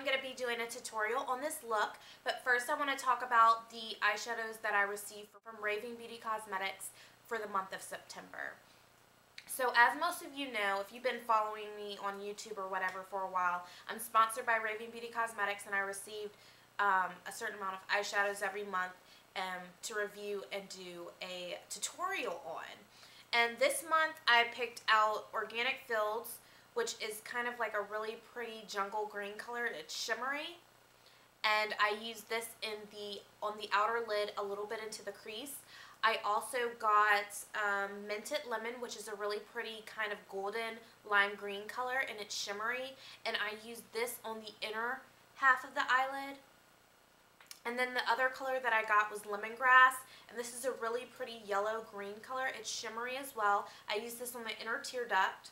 I'm going to be doing a tutorial on this look, but first I want to talk about the eyeshadows that I received from Raving Beauty Cosmetics for the month of September. So as most of you know, if you've been following me on YouTube or whatever for a while, I'm sponsored by Raving Beauty Cosmetics, and I received a certain amount of eyeshadows every month to review and do a tutorial on. And this month I picked out Organic Fields, which is kind of like a really pretty jungle green color. It's shimmery, and I used this on the outer lid, a little bit into the crease. I also got Minted Lemon, which is a really pretty kind of golden lime green color, and it's shimmery, and I used this on the inner half of the eyelid. And then the other color that I got was Lemongrass, and this is a really pretty yellow green color. It's shimmery as well. I used this on the inner tear duct.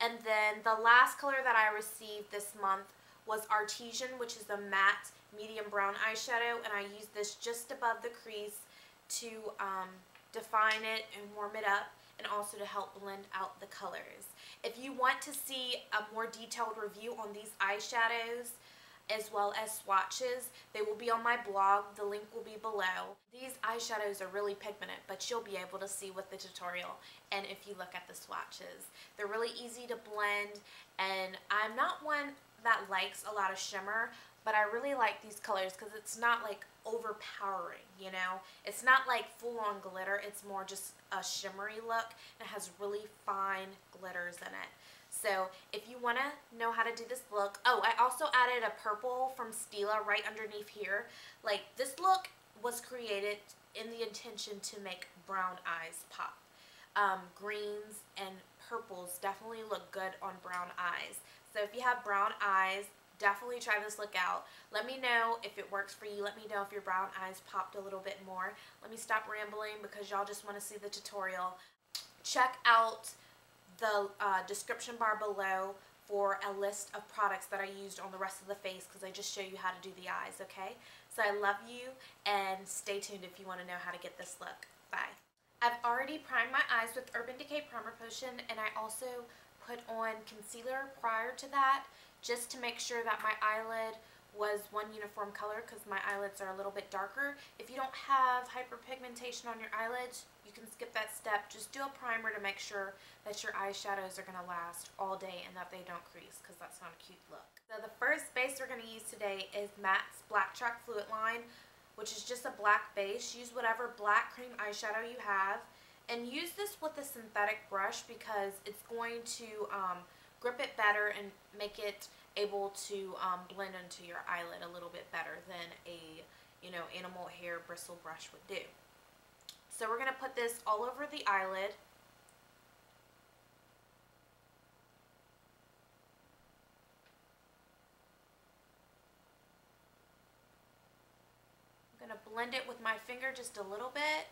And then the last color that I received this month was Artesian, which is the matte medium brown eyeshadow, and I used this just above the crease to define it and warm it up, and also to help blend out the colors. If you want to see a more detailed review on these eyeshadows, as well as swatches, they will be on my blog. The link will be below. These eyeshadows are really pigmented, but you'll be able to see with the tutorial and if you look at the swatches. They're really easy to blend, and I'm not one that likes a lot of shimmer, but I really like these colors because it's not like overpowering, you know? It's not like full-on glitter. It's more just a shimmery look, and it has really fine glitters in it. So if you want to know how to do this look, oh, I also added a purple from Stila right underneath here. Like, this look was created in the intention to make brown eyes pop. Greens and purples definitely look good on brown eyes. So if you have brown eyes, definitely try this look out. Let me know if it works for you. Let me know if your brown eyes popped a little bit more. Let me stop rambling because y'all just want to see the tutorial. Check out the description bar below for a list of products that I used on the rest of the face, because I just show you how to do the eyes, okay? So I love you, and stay tuned if you want to know how to get this look. Bye. I've already primed my eyes with Urban Decay Primer Potion, and I also put on concealer prior to that just to make sure that my eyelid was one uniform color, because my eyelids are a little bit darker. If you don't have hyperpigmentation on your eyelids, you can skip that step. Just do a primer to make sure that your eyeshadows are going to last all day and that they don't crease, because that's not a cute look. So the first base we're going to use today is MAC's Blacktrack Fluidline, which is just a black base. Use whatever black cream eyeshadow you have, and use this with a synthetic brush because it's going to grip it better and make it able to blend into your eyelid a little bit better than a, you know, animal hair bristle brush would do. So we're going to put this all over the eyelid. I'm going to blend it with my finger just a little bit.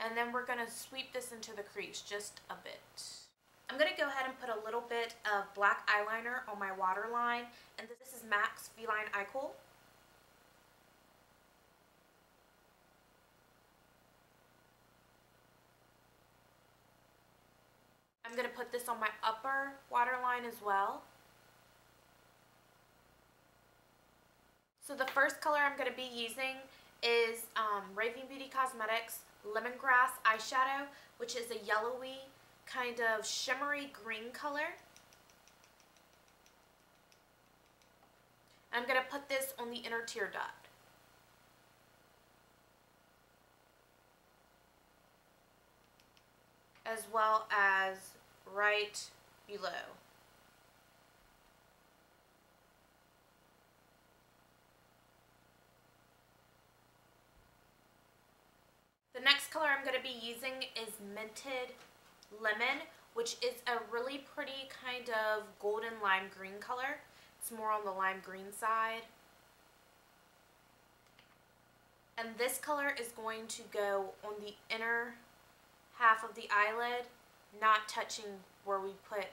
And then we're going to sweep this into the crease just a bit. I'm going to go ahead and put a little bit of black eyeliner on my waterline. And this is MAC Feline Eye Kohl. I'm going to put this on my upper waterline as well. So the first color I'm going to be using is Raving Beauty Cosmetics Lemongrass eyeshadow, which is a yellowy kind of shimmery green color. I'm going to put this on the inner tear duct. As well as right below. The next color I'm going to be using is Minted Lemon, which is a really pretty kind of golden lime green color. It's more on the lime green side. And this color is going to go on the inner half of the eyelid, not touching where we put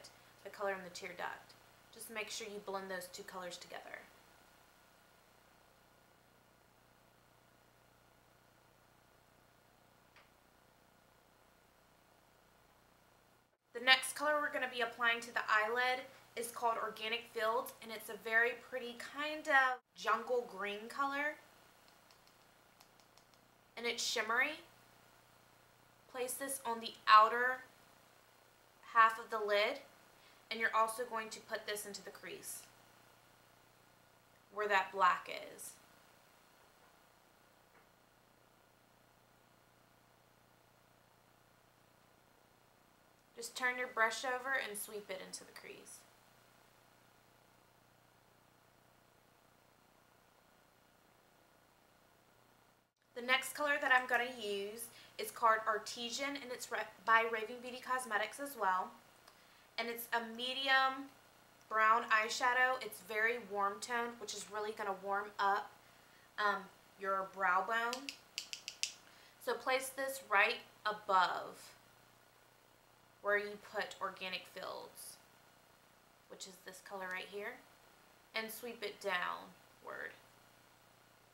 the color in the tear duct. Just make sure you blend those two colors together. The next color we're going to to be applying to the eyelid is called Organic Fields, and it's a very pretty kind of jungle green color, and it's shimmery. Place this on the outer half of the lid, and you're also going to put this into the crease where that black is. Just turn your brush over and sweep it into the crease. The next color that I'm going to use is called Artesian, and it's by Raving Beauty Cosmetics as well. And it's a medium brown eyeshadow. It's very warm toned, which is really going to warm up your brow bone. So place this right above where you put Organic Fields, which is this color right here, and sweep it downward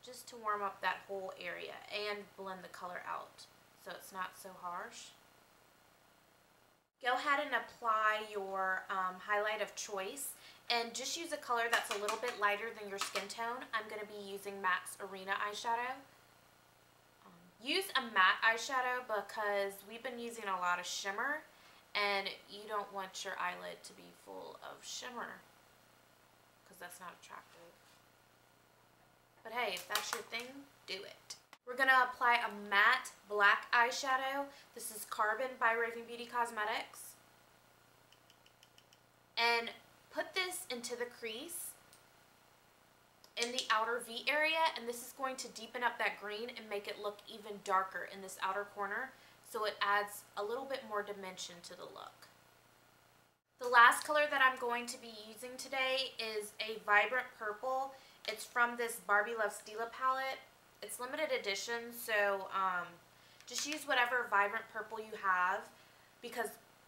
just to warm up that whole area and blend the color out so it's not so harsh. Go ahead and apply your highlight of choice, and just use a color that's a little bit lighter than your skin tone. I'm going to be using MAC's Arena eyeshadow. Use a matte eyeshadow because we've been using a lot of shimmer, and you don't want your eyelid to be full of shimmer because that's not attractive. But hey, if that's your thing, do it. We're going to apply a matte black eyeshadow. This is Carbon by Raving Beauty Cosmetics. And put this into the crease in the outer V area, and this is going to deepen up that green and make it look even darker in this outer corner, so it adds a little bit more dimension to the look. The last color that I'm going to be using today is a vibrant purple. It's from this Barbie Loves Stila palette. It's limited edition, so just use whatever vibrant purple you have, because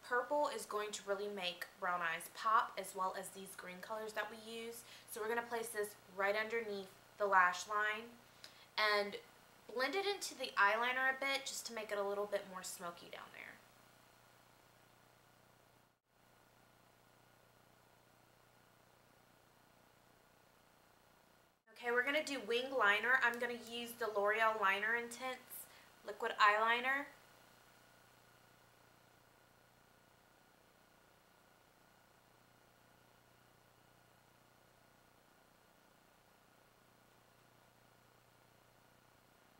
purple is going to really make brown eyes pop, as well as these green colors that we use. So we're going to place this right underneath the lash line and blend it into the eyeliner a bit just to make it a little bit more smoky down there. Okay, we're going to do wing liner. I'm going to use the L'Oreal Liner Intense Liquid Eyeliner.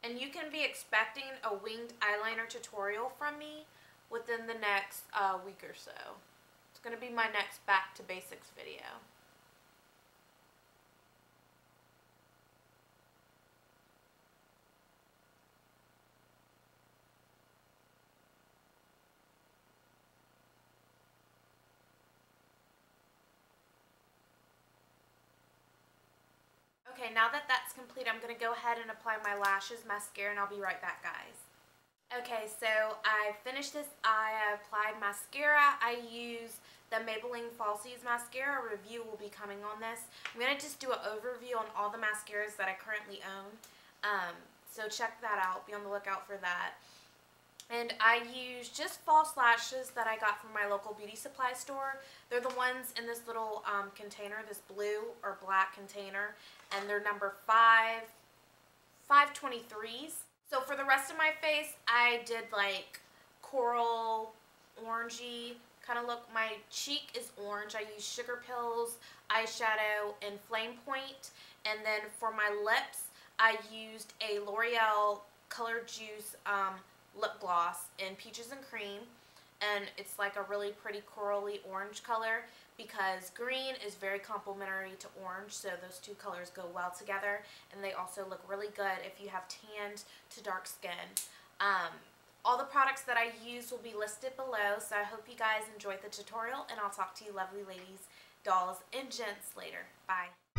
And you can be expecting a winged eyeliner tutorial from me within the next week or so. It's going to be my next Back to Basics video. Okay, now that that's complete, I'm going to go ahead and apply my lashes, mascara, and I'll be right back, guys. Okay, so I finished this. I applied mascara. I use the Maybelline Falsies Mascara. A review will be coming on this. I'm going to just do an overview on all the mascaras that I currently own. So check that out. Be on the lookout for that. And I use just false lashes that I got from my local beauty supply store. They're the ones in this little container, this blue or black container, and they're number 523s. So for the rest of my face, I did like coral, orangey kind of look. My cheek is orange. I use Sugarpill's eyeshadow and Flame Point. And then for my lips, I used a L'Oreal Color Juice lip gloss in Peaches and Cream, and it's like a really pretty corally orange color, because green is very complementary to orange, so those two colors go well together, and they also look really good if you have tanned to dark skin. All the products that I use will be listed below, so I hope you guys enjoyed the tutorial, and I'll talk to you lovely ladies, dolls, and gents later. Bye.